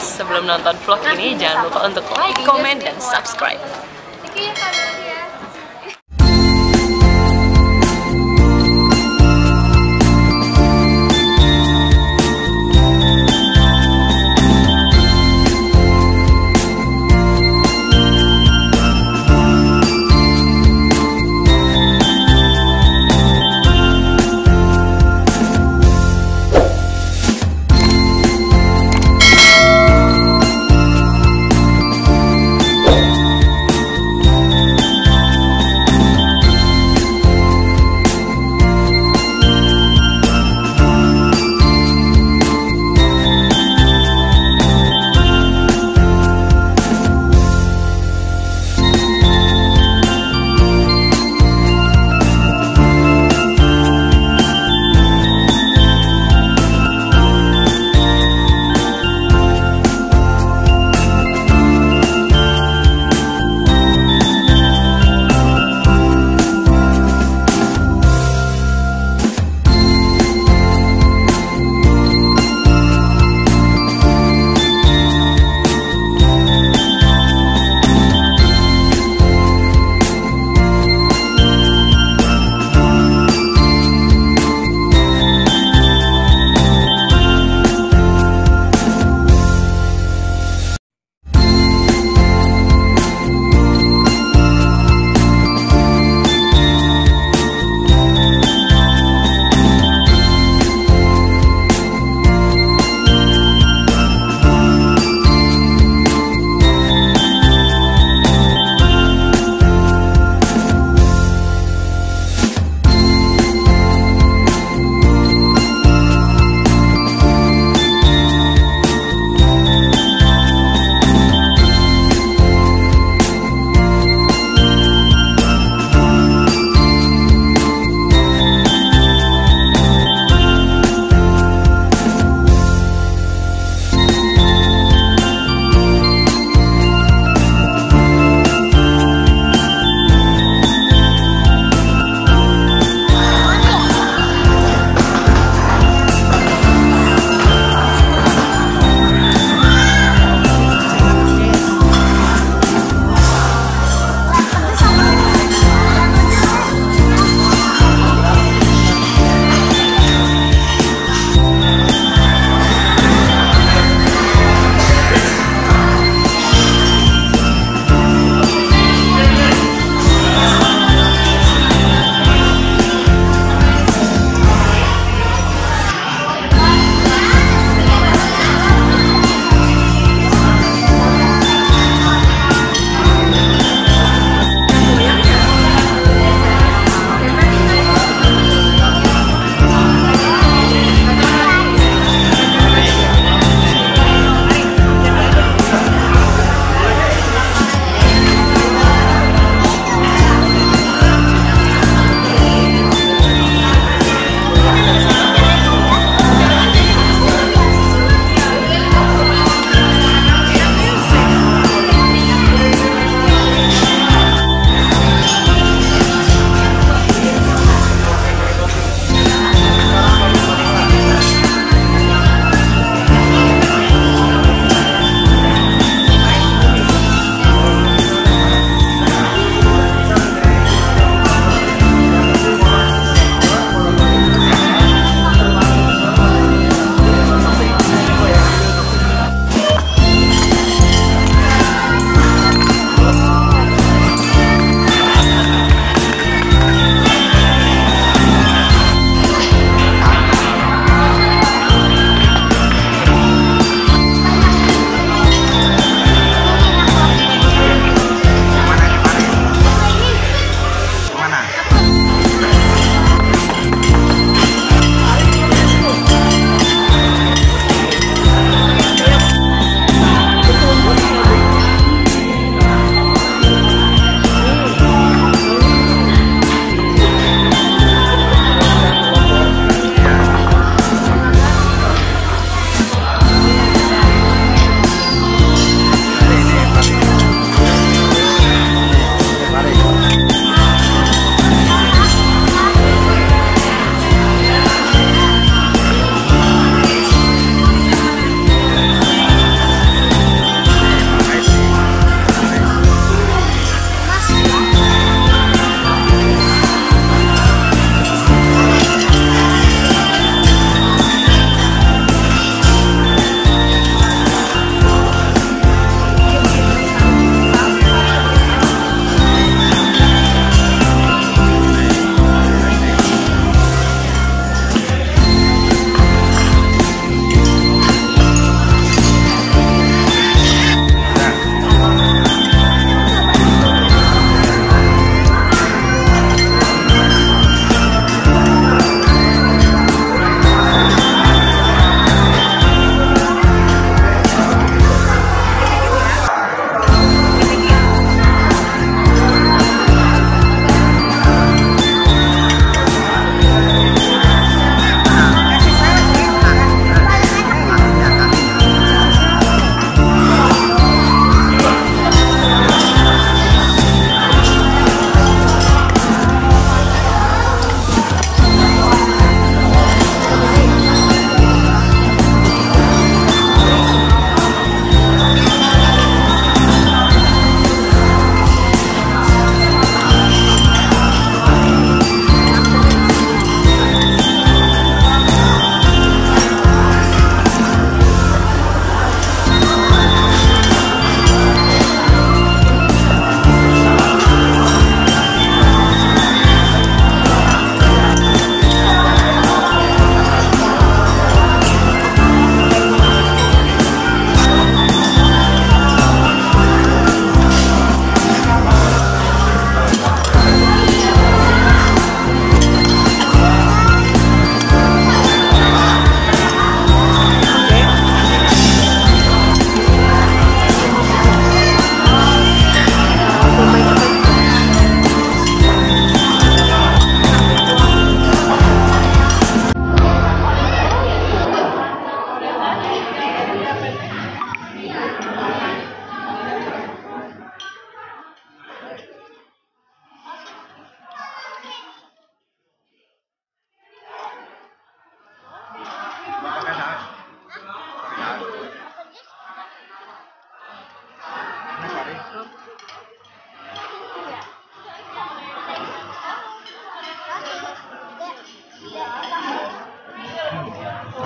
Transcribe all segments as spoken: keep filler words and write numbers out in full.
Sebelum nonton vlog ini, jangan lupa untuk like, comment, dan subscribe.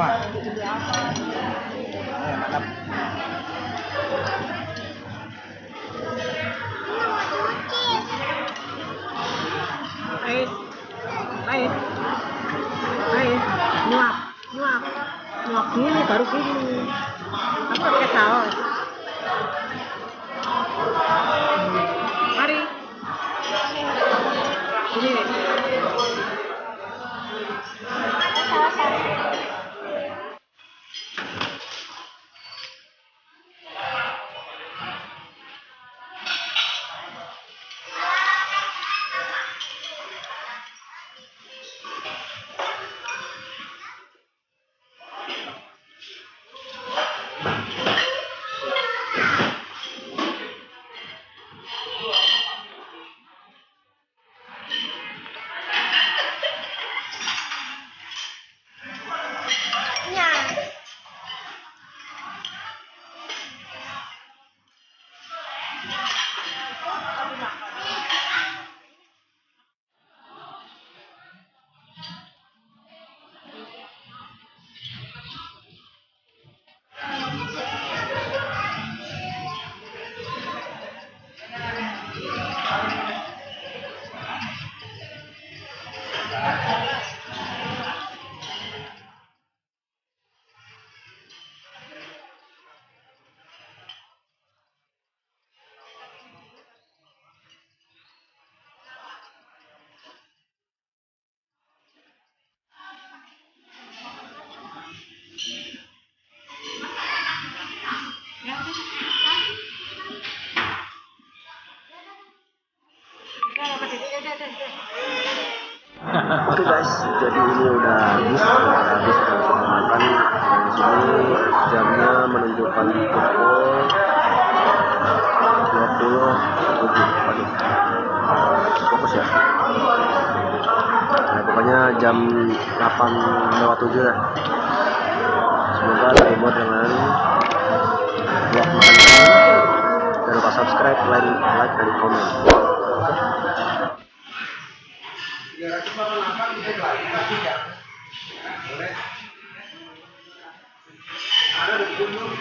Wah. Ya, mantap. Nice. Nice. Nice. Nyuap. Nyuap. Nyuap gini baru gini. Aku pakai saus. Mari. Ini nih. Oke guys, jadi ini udah habis, udah habis langsung makan. Ini jamnya menunjukkan pukul dua puluh tujuh. Fokus ya. Nah, pokoknya jam delapan lewat tujuh lah. Semoga terhibur dengan vlog makan. Jangan lupa subscribe, like, like dan komen. Oke. Ya, cuma makan bisa lagi tapi ya. Boleh. Ada di gunung.